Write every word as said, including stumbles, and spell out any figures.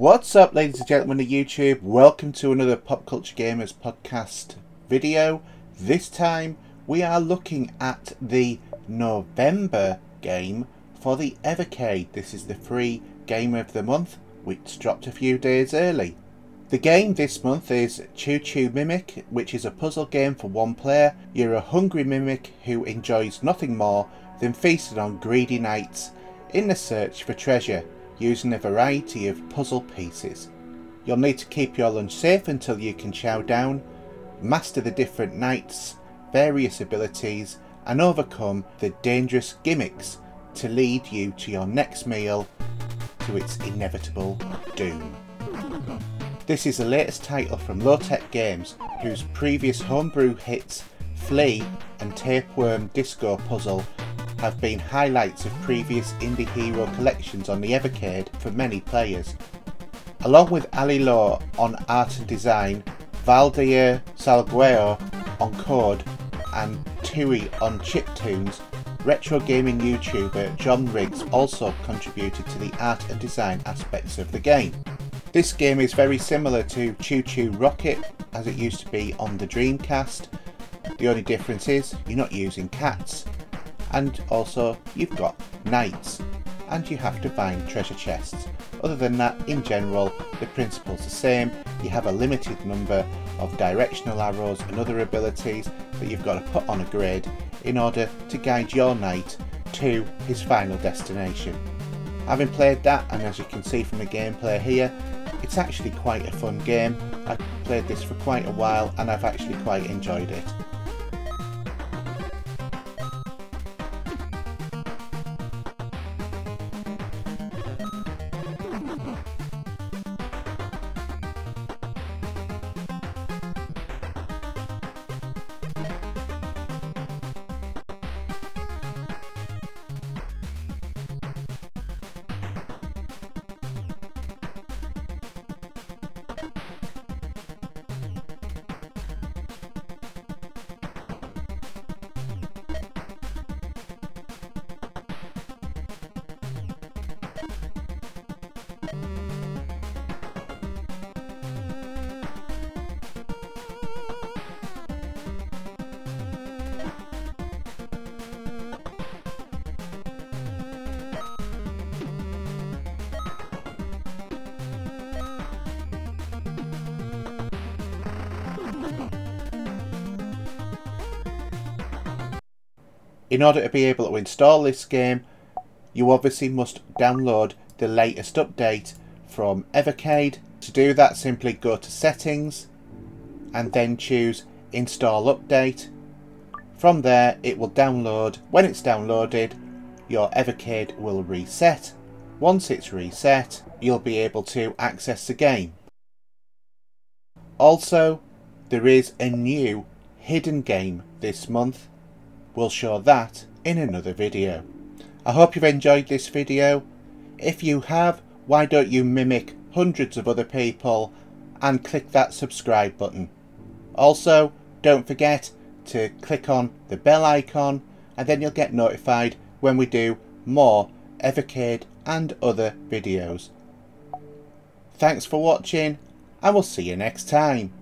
What's up, ladies and gentlemen of YouTube? Welcome to another Pop Culture Gamers podcast video. This time we are looking at the November game for the Evercade. This is the free game of the month, which dropped a few days early. The game this month is Choo Choo Mimic, which is a puzzle game for one player. You're a hungry mimic who enjoys nothing more than feasting on greedy knights in the search for treasure, using a variety of puzzle pieces. You'll need to keep your lunch safe until you can chow down, master the different knights' various abilities and overcome the dangerous gimmicks to lead you to your next meal, to its inevitable doom. This is the latest title from Low Tech Games, whose previous homebrew hits Flea and Tapeworm Disco Puzzle have been highlights of previous Indie Hero collections on the Evercade for many players. Along with Ali Law on art and design, Valdeir Salgueiro on chord, and Tui on chiptunes, retro gaming YouTuber John Riggs also contributed to the art and design aspects of the game. This game is very similar to Choo Choo Rocket as it used to be on the Dreamcast. The only difference is you're not using cats, and also you've got knights and you have to find treasure chests. Other than that, in general the principle's the same. You have a limited number of directional arrows and other abilities that you've got to put on a grid in order to guide your knight to his final destination. Having played that, and as you can see from the gameplay here, it's actually quite a fun game. I've played this for quite a while and I've actually quite enjoyed it. In order to be able to install this game, you obviously must download the latest update from Evercade. To do that, simply go to settings and then choose install update. From there it will download. When it's downloaded, your Evercade will reset. Once it's reset, you'll be able to access the game. Also, there is a new hidden game this month. We'll show that in another video. I hope you've enjoyed this video. If you have, why don't you mimic hundreds of other people and click that subscribe button. Also, don't forget to click on the bell icon and then you'll get notified when we do more Evercade and other videos. Thanks for watching and we'll see you next time.